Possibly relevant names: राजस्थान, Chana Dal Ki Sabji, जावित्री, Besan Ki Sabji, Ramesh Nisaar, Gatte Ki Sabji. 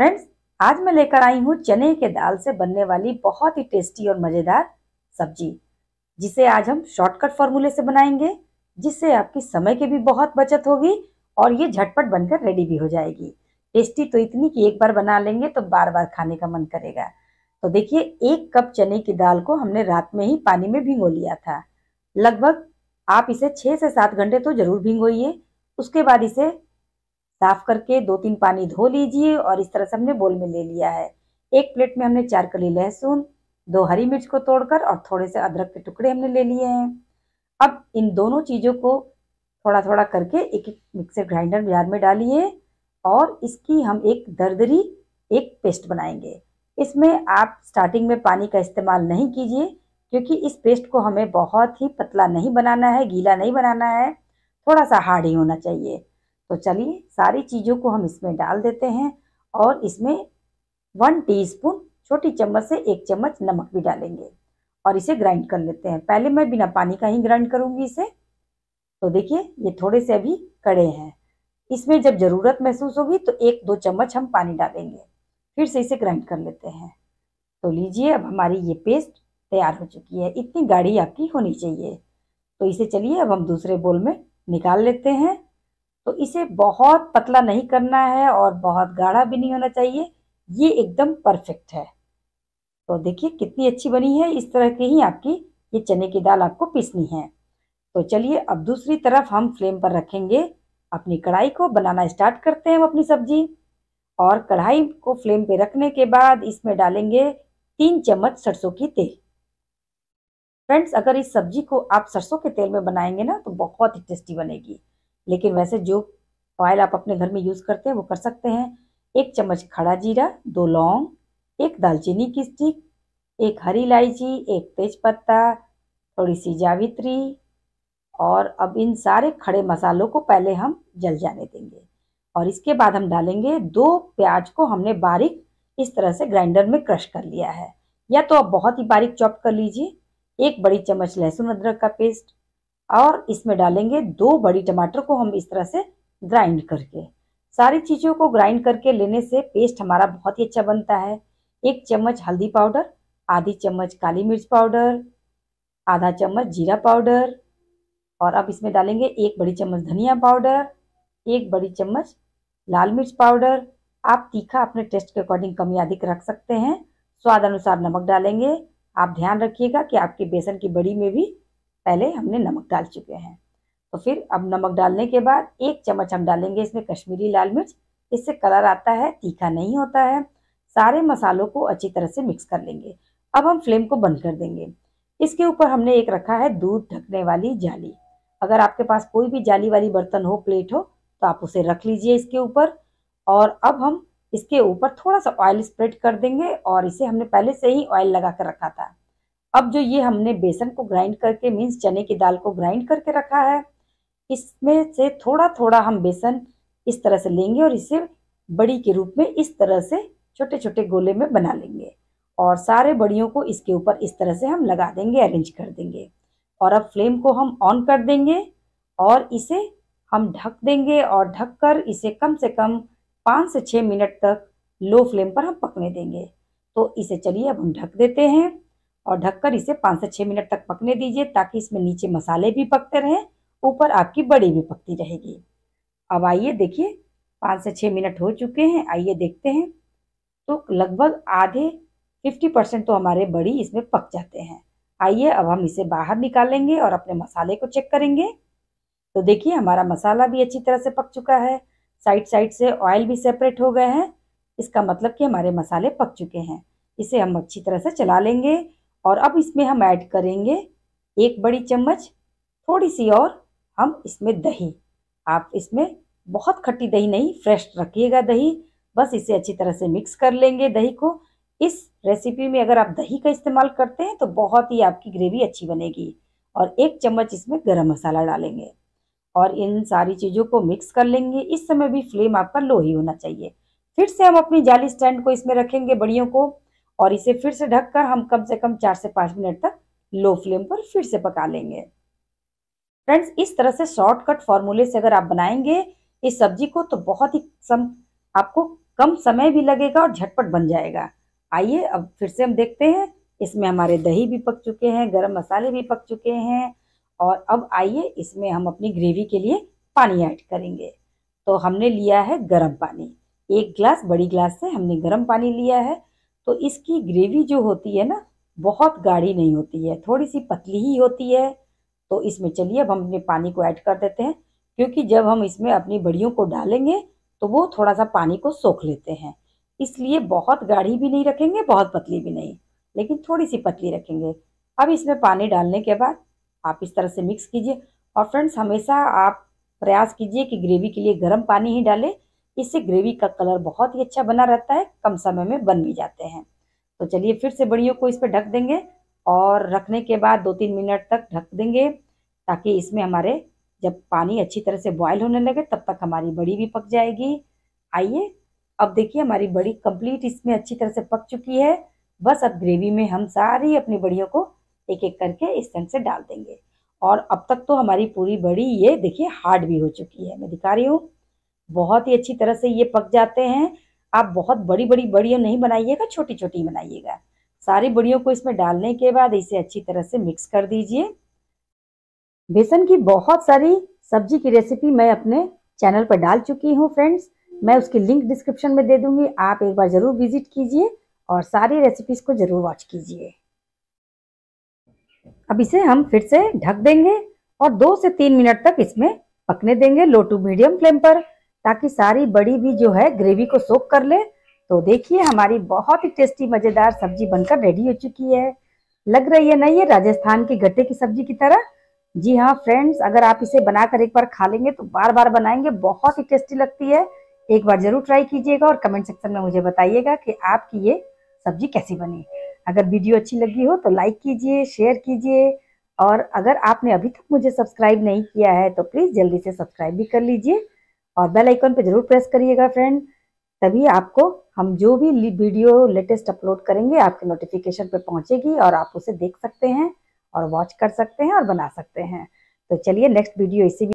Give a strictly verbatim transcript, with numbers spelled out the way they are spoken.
Friends, आज मैं लेकर आई हूँ चने के दाल से बनने वाली बहुत ही टेस्टी और मज़ेदार सब्जी, जिसे आज हम शॉर्टकट फॉर्मूले से बनाएंगे, जिससे आपकी समय की भी बहुत बचत होगी और ये झटपट बनकर रेडी भी हो जाएगी। टेस्टी तो इतनी कि एक बार बना लेंगे तो बार बार खाने का मन करेगा। तो देखिए, एक कप चने की दाल को हमने रात में ही पानी में भिगो लिया था। लगभग आप इसे छः से सात घंटे तो ज़रूर भिगोइए। उसके बाद इसे साफ करके दो तीन पानी धो लीजिए और इस तरह से हमने बोल में ले लिया है। एक प्लेट में हमने चार कली लहसुन, दो हरी मिर्च को तोड़कर और थोड़े से अदरक के टुकड़े हमने ले लिए हैं। अब इन दोनों चीज़ों को थोड़ा थोड़ा करके एक एक मिक्सर ग्राइंडर जार में डालिए और इसकी हम एक दरदरी एक पेस्ट बनाएंगे। इसमें आप स्टार्टिंग में पानी का इस्तेमाल नहीं कीजिए, क्योंकि इस पेस्ट को हमें बहुत ही पतला नहीं बनाना है, गीला नहीं बनाना है, थोड़ा सा हार्ड ही होना चाहिए। तो चलिए, सारी चीज़ों को हम इसमें डाल देते हैं और इसमें वन टीस्पून छोटी चम्मच से एक चम्मच नमक भी डालेंगे और इसे ग्राइंड कर लेते हैं। पहले मैं बिना पानी का ही ग्राइंड करूँगी इसे। तो देखिए, ये थोड़े से अभी कड़े हैं। इसमें जब ज़रूरत महसूस होगी तो एक दो चम्मच हम पानी डालेंगे, फिर से इसे ग्राइंड कर लेते हैं। तो लीजिए, अब हमारी ये पेस्ट तैयार हो चुकी है। इतनी गाढ़ी आपकी होनी चाहिए। तो इसे चलिए अब हम दूसरे बोल में निकाल लेते हैं। तो इसे बहुत पतला नहीं करना है और बहुत गाढ़ा भी नहीं होना चाहिए, ये एकदम परफेक्ट है। तो देखिए कितनी अच्छी बनी है। इस तरह की ही आपकी ये चने की दाल आपको पीसनी है। तो चलिए, अब दूसरी तरफ हम फ्लेम पर रखेंगे अपनी कढ़ाई को। बनाना स्टार्ट करते हैं हम अपनी सब्जी। और कढ़ाई को फ्लेम पे रखने के बाद इसमें डालेंगे तीन चम्मच सरसों की तेल। फ्रेंड्स, अगर इस सब्जी को आप सरसों के तेल में बनाएंगे ना तो बहुत ही टेस्टी बनेगी। लेकिन वैसे जो ऑयल आप अपने घर में यूज़ करते हैं वो कर सकते हैं। एक चम्मच खड़ा जीरा, दो लौंग, एक दालचीनी की स्टिक, एक हरी इलायची, एक तेजपत्ता, थोड़ी सी जावित्री। और अब इन सारे खड़े मसालों को पहले हम जल जाने देंगे और इसके बाद हम डालेंगे दो प्याज को हमने बारीक इस तरह से ग्राइंडर में क्रश कर लिया है, या तो आप बहुत ही बारीक चॉप कर लीजिए। एक बड़ी चम्मच लहसुन अदरक का पेस्ट और इसमें डालेंगे दो बड़ी टमाटर को हम इस तरह से ग्राइंड करके। सारी चीज़ों को ग्राइंड करके लेने से पेस्ट हमारा बहुत ही अच्छा बनता है। एक चम्मच हल्दी पाउडर, आधी चम्मच काली मिर्च पाउडर, आधा चम्मच जीरा पाउडर और अब इसमें डालेंगे एक बड़ी चम्मच धनिया पाउडर, एक बड़ी चम्मच लाल मिर्च पाउडर। आप तीखा अपने टेस्ट के अकॉर्डिंग कम या अधिक रख सकते हैं। स्वाद अनुसार नमक डालेंगे। आप ध्यान रखिएगा कि आपके बेसन की बड़ी में भी पहले हमने नमक डाल चुके हैं। तो फिर अब नमक डालने के बाद एक चम्मच हम डालेंगे इसमें कश्मीरी लाल मिर्च। इससे कलर आता है, तीखा नहीं होता है। सारे मसालों को अच्छी तरह से मिक्स कर लेंगे। अब हम फ्लेम को बंद कर देंगे। इसके ऊपर हमने एक रखा है दूध ढकने वाली जाली। अगर आपके पास कोई भी जाली वाली बर्तन हो, प्लेट हो, तो आप उसे रख लीजिए इसके ऊपर। और अब हम इसके ऊपर थोड़ा सा ऑयल स्प्रेड कर देंगे और इसे हमने पहले से ही ऑयल लगा कर रखा था। अब जो ये हमने बेसन को ग्राइंड करके, मीन्स चने की दाल को ग्राइंड करके रखा है, इसमें से थोड़ा थोड़ा हम बेसन इस तरह से लेंगे और इसे बड़ी के रूप में इस तरह से छोटे छोटे गोले में बना लेंगे और सारे बड़ियों को इसके ऊपर इस तरह से हम लगा देंगे, अरेंज कर देंगे। और अब फ्लेम को हम ऑन कर देंगे और इसे हम ढक देंगे और ढककर इसे कम से कम पाँच से छः मिनट तक लो फ्लेम पर हम पकने देंगे। तो इसे चलिए अब हम ढक देते हैं और ढककर इसे पाँच से छः मिनट तक पकने दीजिए, ताकि इसमें नीचे मसाले भी पकते रहें, ऊपर आपकी बड़ी भी पकती रहेगी। अब आइए देखिए, पाँच से छः मिनट हो चुके हैं। आइए देखते हैं। तो लगभग आधे फिफ्टी परसेंट तो हमारे बड़ी इसमें पक जाते हैं। आइए अब हम इसे बाहर निकालेंगे और अपने मसाले को चेक करेंगे। तो देखिए, हमारा मसाला भी अच्छी तरह से पक चुका है। साइड साइड से ऑयल भी सेपरेट हो गए हैं। इसका मतलब कि हमारे मसाले पक चुके हैं। इसे हम अच्छी तरह से चला लेंगे और अब इसमें हम ऐड करेंगे एक बड़ी चम्मच, थोड़ी सी और हम इसमें दही। आप इसमें बहुत खट्टी दही नहीं, फ्रेश रखिएगा दही। बस इसे अच्छी तरह से मिक्स कर लेंगे दही को। इस रेसिपी में अगर आप दही का इस्तेमाल करते हैं तो बहुत ही आपकी ग्रेवी अच्छी बनेगी। और एक चम्मच इसमें गरम मसाला डालेंगे और इन सारी चीज़ों को मिक्स कर लेंगे। इस समय भी फ्लेम आपका लो ही होना चाहिए। फिर से हम अपनी जाली स्टैंड को इसमें रखेंगे, बड़ियों को, और इसे फिर से ढककर हम कम से कम चार से पाँच मिनट तक लो फ्लेम पर फिर से पका लेंगे। फ्रेंड्स, इस तरह से शॉर्टकट फॉर्मूले से अगर आप बनाएंगे इस सब्जी को तो बहुत ही सम आपको कम समय भी लगेगा और झटपट बन जाएगा। आइए अब फिर से हम देखते हैं, इसमें हमारे दही भी पक चुके हैं, गरम मसाले भी पक चुके हैं और अब आइए इसमें हम अपनी ग्रेवी के लिए पानी ऐड करेंगे। तो हमने लिया है गरम पानी, एक गिलास बड़ी गिलास से हमने गरम पानी लिया है। तो इसकी ग्रेवी जो होती है ना, बहुत गाढ़ी नहीं होती है, थोड़ी सी पतली ही होती है। तो इसमें चलिए अब हम अपने पानी को ऐड कर देते हैं, क्योंकि जब हम इसमें अपनी बड़ियों को डालेंगे तो वो थोड़ा सा पानी को सोख लेते हैं, इसलिए बहुत गाढ़ी भी नहीं रखेंगे, बहुत पतली भी नहीं, लेकिन थोड़ी सी पतली रखेंगे। अब इसमें पानी डालने के बाद आप इस तरह से मिक्स कीजिए। और फ्रेंड्स, हमेशा आप प्रयास कीजिए कि ग्रेवी के लिए गर्म पानी ही डालें, इससे ग्रेवी का कलर बहुत ही अच्छा बना रहता है, कम समय में बन भी जाते हैं। तो चलिए फिर से बड़ियों को इस पर ढक देंगे और रखने के बाद दो तीन मिनट तक ढक देंगे, ताकि इसमें हमारे जब पानी अच्छी तरह से बॉयल होने लगे तब तक हमारी बड़ी भी पक जाएगी। आइए अब देखिए हमारी बड़ी कंप्लीट इसमें अच्छी तरह से पक चुकी है। बस अब ग्रेवी में हम सारी अपनी बड़ियों को एक एक करके इस तरह से डाल देंगे। और अब तक तो हमारी पूरी बड़ी ये देखिए हार्ड भी हो चुकी है, मैं दिखा रही हूँ, बहुत ही अच्छी तरह से ये पक जाते हैं। आप बहुत बड़ी बड़ी बड़ियाँ नहीं बनाइएगा, छोटी छोटी बनाइएगा। सारी बड़ियों को इसमें डालने के बाद इसे अच्छी तरह से मिक्स कर दीजिए। बेसन की बहुत सारी सब्जी की रेसिपी मैं अपने चैनल पर डाल चुकी हूँ फ्रेंड्स, मैं उसकी लिंक डिस्क्रिप्शन में दे दूंगी, आप एक बार ज़रूर विजिट कीजिए और सारी रेसिपीज़ को ज़रूर वॉच कीजिए। अब इसे हम फिर से ढक देंगे और दो से तीन मिनट तक इसमें पकने देंगे लो टू मीडियम फ्लेम पर, ताकि सारी बड़ी भी जो है ग्रेवी को सोख कर ले। तो देखिए हमारी बहुत ही टेस्टी मज़ेदार सब्जी बनकर रेडी हो चुकी है। लग रही है ना ये राजस्थान की गट्टे की सब्जी की तरह? जी हाँ फ्रेंड्स, अगर आप इसे बनाकर एक बार खा लेंगे तो बार बार बनाएंगे, बहुत ही टेस्टी लगती है। एक बार ज़रूर ट्राई कीजिएगा और कमेंट सेक्शन में मुझे बताइएगा कि आपकी ये सब्जी कैसी बनी। अगर वीडियो अच्छी लगी हो तो लाइक कीजिए, शेयर कीजिए और अगर आपने अभी तक मुझे सब्सक्राइब नहीं किया है तो प्लीज़ जल्दी से सब्सक्राइब भी कर लीजिए और बेल आइकन पर ज़रूर प्रेस करिएगा फ्रेंड, तभी आपको हम जो भी वीडियो लेटेस्ट अपलोड करेंगे आपके नोटिफिकेशन पर पहुँचेगी और आप उसे देख सकते हैं और वॉच कर सकते हैं और बना सकते हैं। तो चलिए नेक्स्ट वीडियो इसी